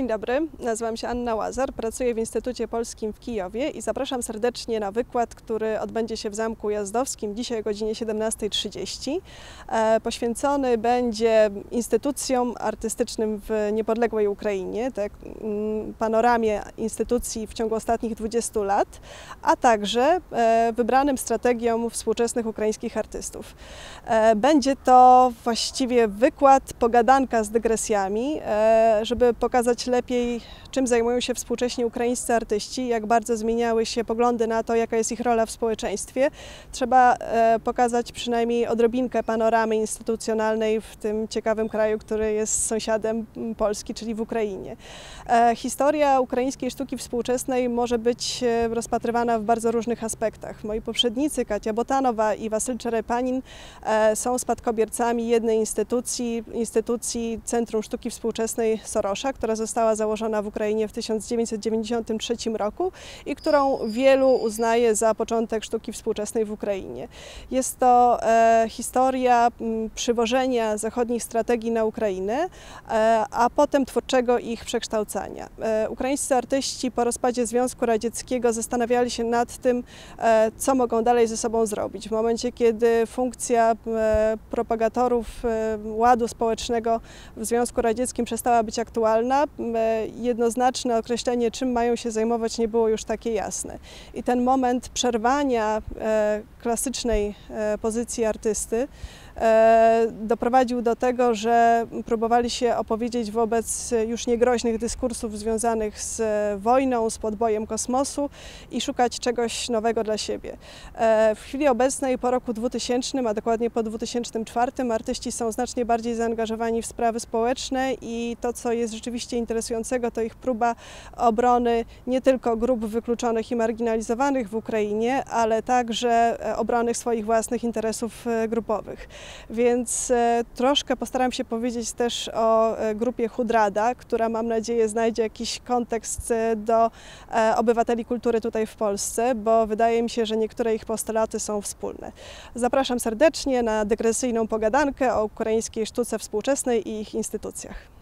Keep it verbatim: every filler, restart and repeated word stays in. Dzień dobry, nazywam się Anna Łazar, pracuję w Instytucie Polskim w Kijowie i zapraszam serdecznie na wykład, który odbędzie się w Zamku Ujazdowskim dzisiaj o godzinie siedemnastej trzydzieści. Poświęcony będzie instytucjom artystycznym w niepodległej Ukrainie, tak, panoramie instytucji w ciągu ostatnich dwudziestu lat, a także wybranym strategiom współczesnych ukraińskich artystów. Będzie to właściwie wykład, pogadanka z dygresjami, żeby pokazać lepiej, czym zajmują się współcześni ukraińscy artyści, jak bardzo zmieniały się poglądy na to, jaka jest ich rola w społeczeństwie. Trzeba pokazać przynajmniej odrobinkę panoramy instytucjonalnej w tym ciekawym kraju, który jest sąsiadem Polski, czyli w Ukrainie. Historia ukraińskiej sztuki współczesnej może być rozpatrywana w bardzo różnych aspektach. Moi poprzednicy, Katia Botanowa i Wasyl Czerepanin, są spadkobiercami jednej instytucji, instytucji Centrum Sztuki Współczesnej Sorosa, która została założona w Ukrainie w tysiąc dziewięćset dziewięćdziesiątym trzecim roku i którą wielu uznaje za początek sztuki współczesnej w Ukrainie. Jest to e, historia m, przywożenia zachodnich strategii na Ukrainę, e, a potem twórczego ich przekształcania. E, ukraińscy artyści po rozpadzie Związku Radzieckiego zastanawiali się nad tym, e, co mogą dalej ze sobą zrobić. W momencie, kiedy funkcja e, propagatorów e, ładu społecznego w Związku Radzieckim przestała być aktualna, jednoznaczne określenie, czym mają się zajmować, nie było już takie jasne. I ten moment przerwania klasycznej pozycji artysty doprowadził do tego, że próbowali się opowiedzieć wobec już niegroźnych dyskursów związanych z wojną, z podbojem kosmosu i szukać czegoś nowego dla siebie. W chwili obecnej, po roku dwutysięcznym, a dokładnie po dwa tysiące czwartym, artyści są znacznie bardziej zaangażowani w sprawy społeczne i to, co jest rzeczywiście interesującego, to ich próba obrony nie tylko grup wykluczonych i marginalizowanych w Ukrainie, ale także obrony swoich własnych interesów grupowych. Więc troszkę postaram się powiedzieć też o grupie Hudrada, która, mam nadzieję, znajdzie jakiś kontekst do obywateli kultury tutaj w Polsce, bo wydaje mi się, że niektóre ich postulaty są wspólne. Zapraszam serdecznie na dygresyjną pogadankę o ukraińskiej sztuce współczesnej i ich instytucjach.